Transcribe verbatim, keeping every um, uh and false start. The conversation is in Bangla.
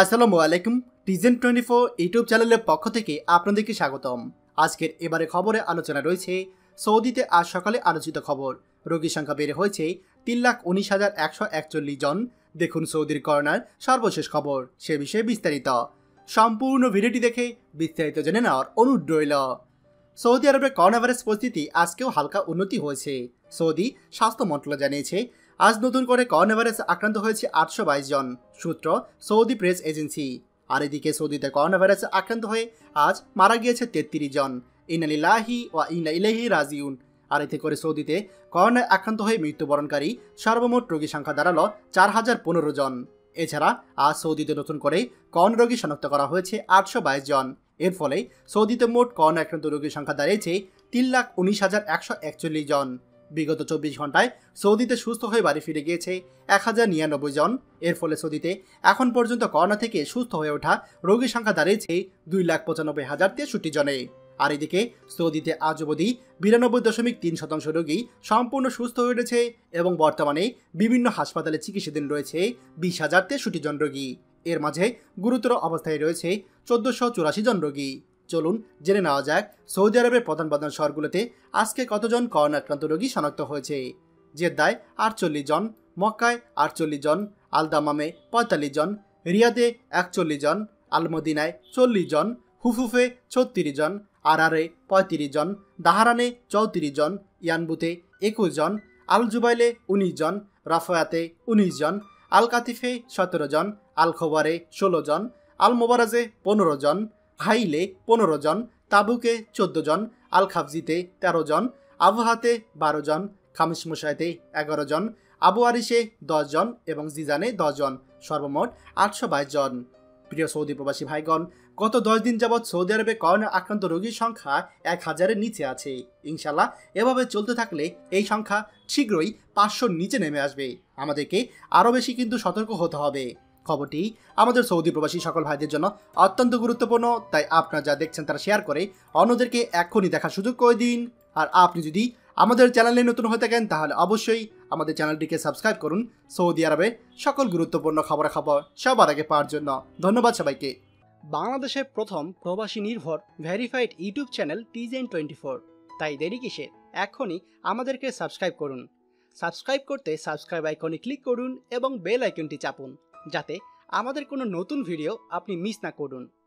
আসসালামু আলাইকুম টিজেন টোয়েন্টি ফোর ইউটিউব চ্যানেলের পক্ষ থেকে আপনাদেরকে স্বাগতম। আজকের এবারে খবরে আলোচনা রয়েছে সৌদিতে আজ সকালে আলোচিত খবর, রোগীর সংখ্যা বেড়ে হয়েছে তিন লাখ উনিশ হাজার একশো একচল্লিশ জন। দেখুন সৌদির করোনার সর্বশেষ খবর, সে বিষয়ে বিস্তারিত। সম্পূর্ণ ভিডিওটি দেখে বিস্তারিত জেনে নেওয়ার অনুরোধ রইল। সৌদি আরবের করোনা ভাইরাস পরিস্থিতি আজকেও হালকা উন্নতি হয়েছে। সৌদি স্বাস্থ্য মন্ত্রণালয় জানিয়েছে আজ নতুন করে করোনা ভাইরাসে আক্রান্ত হয়েছে আটশো বাইশ জন, সূত্র সৌদি প্রেস এজেন্সি। আর এদিকে সৌদিতে করোনা ভাইরাসে আক্রান্ত হয়ে আজ মারা গিয়েছে তেত্রিশ জন, ইন্না লিল্লাহি ওয়া ইন্না ইলাইহি রাজিউন। আর এতে করে সৌদিতে করোনায় আক্রান্ত হয়ে মৃত্যুবরণকারী সর্বমোট রোগী সংখ্যা দাঁড়ালো চার হাজার পনেরো জন। এছাড়া আজ সৌদিতে নতুন করে করোনা রোগী শনাক্ত করা হয়েছে আটশো বাইশ জন। এর ফলে সৌদিতে মোট করোনা আক্রান্ত রোগীর সংখ্যা দাঁড়িয়েছে তিন লাখ উনিশ হাজার একশো একচল্লিশ জন। বিগত চব্বিশ ঘন্টায় সৌদিতে সুস্থ হয়ে বাড়ি ফিরে গিয়েছে এক হাজার নিরানব্বই জন। এর ফলে সৌদিতে এখন পর্যন্ত করোনা থেকে সুস্থ হয়ে ওঠা রোগীর সংখ্যা দাঁড়িয়েছে দুই লাখ পঁচানব্বই হাজার তেষট্টি জনে। আর এদিকে সৌদিতে আজ অবধি বিরানব্বই দশমিক তিন শতাংশ রোগী সম্পূর্ণ সুস্থ হয়ে উঠেছে এবং বর্তমানে বিভিন্ন হাসপাতালে চিকিৎসাধীন রয়েছে বিশ হাজার তেষট্টি জন রোগী। এর মাঝে গুরুতর অবস্থায় রয়েছে চোদ্দশো চুরাশি জন রোগী। চলুন জেনে নেওয়া যাক সৌদি আরবের প্রধান প্রধান শহরগুলোতে আজকে কতজন করোনা আক্রান্ত রোগী শনাক্ত হয়েছে। জেদ্দায় আটচল্লিশ জন, মক্কায় আটচল্লিশ জন, আলদামামে পঁয়তাল্লিশ জন, রিয়াদে একচল্লিশ জন, আলমদিনায় চল্লিশ জন, হুফুফে ছত্রিশ জন, আরারে পঁয়ত্রিশ জন, দাহারানে চৌত্রিশ জন, ইয়ানবুতে একুশ জন, আল জুবাইলে উনিশ জন, রাফায়াতে উনিশ জন, আল কাতিফে সতেরো জন, আল খোবারে ষোলো জন, আল মোবারাজে পনেরো জন, হাইলে পনেরো জন, তাবুকে চোদ্দ জন, আল খাবজিতে তেরো জন, আবুহাতে বারো জন, খামিসমুশাইতে এগারো জন, আবু আরিসে দশ জন এবং জিজানে দশ জন, সর্বমোট আটশো বাইশ জন। প্রিয় সৌদি প্রবাসী ভাইগণ, গত দশ দিন যাবৎ সৌদি আরবে করোনা আক্রান্ত রোগীর সংখ্যা এক হাজারের নিচে আছে। ইনশাল্লাহ এভাবে চলতে থাকলে এই সংখ্যা শীঘ্রই পাঁচশোর নিচে নেমে আসবে। আমাদেরকে আরও বেশি কিন্তু সতর্ক হতে হবে। খবরটি আমাদের সৌদি প্রবাসী সকল ভাইদের জন্য অত্যন্ত গুরুত্বপূর্ণ, তাই আপনারা যা দেখছেন তারা শেয়ার করে অন্যদেরকে এক্ষুনি দেখার সুযোগ করে দিন। আর আপনি যদি আমাদের চ্যানেলে নতুন হয়ে থাকেন তাহলে অবশ্যই আমাদের চ্যানেলটিকে সাবস্ক্রাইব করুন সৌদি আরবের সকল গুরুত্বপূর্ণ খবরাখবর সবার আগে পাওয়ার জন্য। ধন্যবাদ সবাইকে। বাংলাদেশের প্রথম প্রবাসী নির্ভর ভেরিফাইড ইউটিউব চ্যানেল টিজেন টোয়েন্টি ফোর, তাই দেরি কিসের, এখনই আমাদেরকে সাবস্ক্রাইব করুন। সাবস্ক্রাইব করতে সাবস্ক্রাইব আইকনে ক্লিক করুন এবং বেল আইকনটি চাপুন যাতে আমাদের কোনো নতুন ভিডিও আপনি মিস না করুন।